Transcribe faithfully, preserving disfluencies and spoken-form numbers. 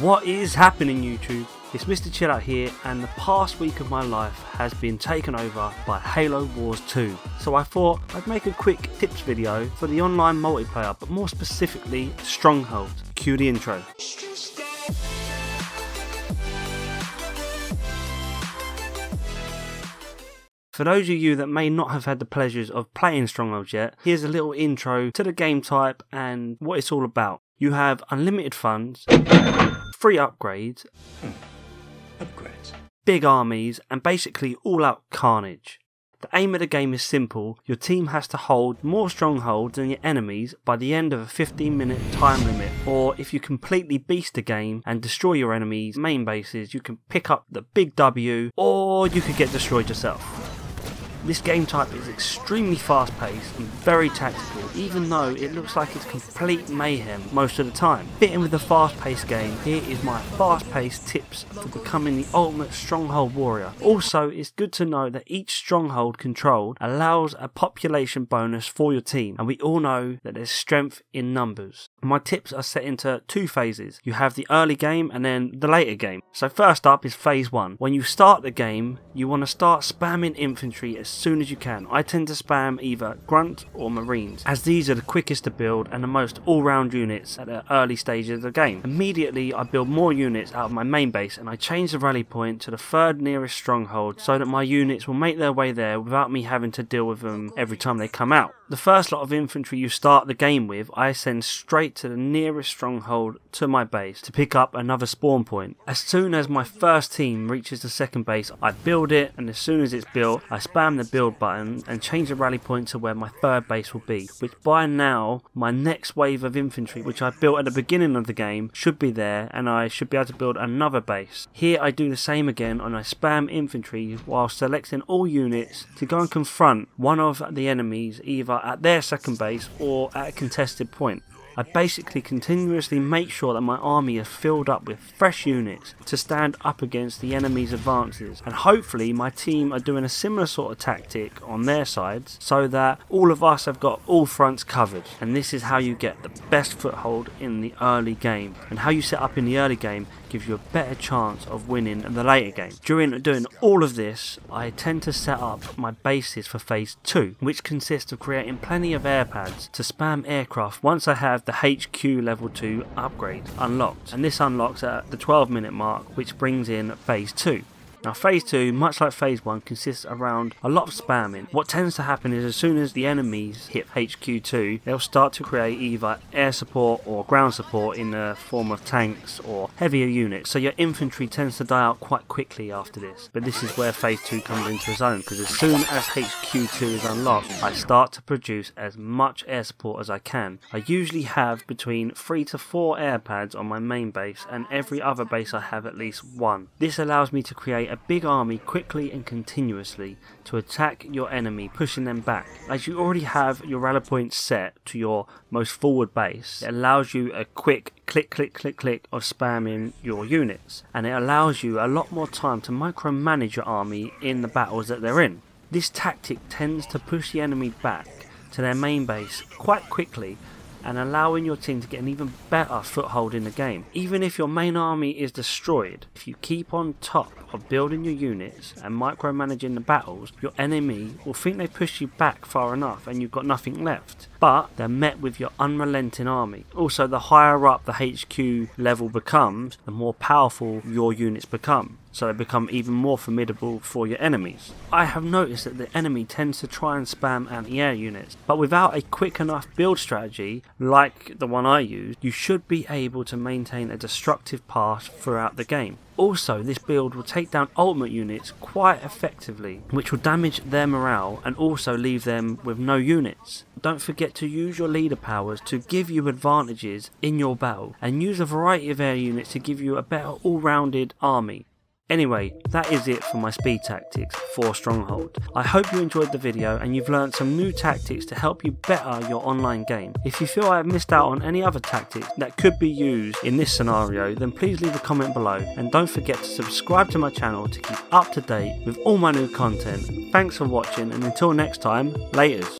What is happening, YouTube? It's Mister Chillout here, and the past week of my life has been taken over by Halo Wars two. So I thought I'd make a quick tips video for the online multiplayer, but more specifically Strongholds. Cue the intro. For those of you that may not have had the pleasures of playing Strongholds yet, here's a little intro to the game type and what it's all about. You have unlimited funds, free upgrades, hmm. upgrades, big armies, and basically all-out carnage. The aim of the game is simple: your team has to hold more strongholds than your enemies by the end of a fifteen minute time limit, or if you completely beast the game and destroy your enemies' main bases, you can pick up the big W, or you could get destroyed yourself. This game type is extremely fast paced and very tactical, even though it looks like it's complete mayhem most of the time. Fitting with the fast paced game, here is my fast paced tips for becoming the ultimate stronghold warrior. Also, it's good to know that each stronghold controlled allows a population bonus for your team, and we all know that there's strength in numbers. My tips are set into two phases. You have the early game and then the later game. So first up is phase one. When you start the game, you want to start spamming infantry as soon as you can. I tend to spam either grunt or marines, as these are the quickest to build and the most all-round units at the early stages of the game. Immediately I build more units out of my main base, and I change the rally point to the third nearest stronghold so that my units will make their way there without me having to deal with them every time they come out. The first lot of infantry you start the game with, I send straight to the nearest stronghold to my base to pick up another spawn point. As soon as my first team reaches the second base, I build it, and as soon as it's built, I spam the build button and change the rally point to where my third base will be, which by now, my next wave of infantry, which I built at the beginning of the game, should be there, and I should be able to build another base. Here I do the same again, and I spam infantry while selecting all units to go and confront one of the enemies, either at their second base or at a contested point. I basically continuously make sure that my army is filled up with fresh units to stand up against the enemy's advances, and hopefully my team are doing a similar sort of tactic on their sides so that all of us have got all fronts covered. And this is how you get the best foothold in the early game, and how you set up in the early game gives you a better chance of winning in the later game. During doing all of this, I tend to set up my bases for phase two, which consists of creating plenty of air pads to spam aircraft once I have the H Q level two upgrade unlocked, and this unlocks at the twelve minute mark, which brings in phase two. Now phase two, much like phase one, consists around a lot of spamming. What tends to happen is as soon as the enemies hit H Q two, they'll start to create either air support or ground support in the form of tanks or heavier units, so your infantry tends to die out quite quickly after this. But this is where phase two comes into its own, because as soon as H Q two is unlocked, I start to produce as much air support as I can. I usually have between three to four air pads on my main base, and every other base I have at least one. This allows me to create a big army quickly and continuously to attack your enemy, pushing them back. As you already have your rally points set to your most forward base, it allows you a quick click click click click of spamming your units, and it allows you a lot more time to micromanage your army in the battles that they're in. This tactic tends to push the enemy back to their main base quite quickly, and allowing your team to get an even better foothold in the game. Even if your main army is destroyed, if you keep on top of building your units and micromanaging the battles, your enemy will think they pushed you back far enough and you've got nothing left, but they're met with your unrelenting army. Also, the higher up the H Q level becomes, the more powerful your units become, so they become even more formidable for your enemies. I have noticed that the enemy tends to try and spam anti-air units, but without a quick enough build strategy like the one I used, you should be able to maintain a destructive path throughout the game. Also, this build will take down ultimate units quite effectively, which will damage their morale and also leave them with no units. Don't forget to use your leader powers to give you advantages in your battle, and use a variety of air units to give you a better all-rounded army. Anyway, that is it for my speed tactics for Stronghold. I hope you enjoyed the video and you've learned some new tactics to help you better your online game. If you feel I have missed out on any other tactics that could be used in this scenario, then please leave a comment below, and don't forget to subscribe to my channel to keep up to date with all my new content. Thanks for watching, and until next time, laters.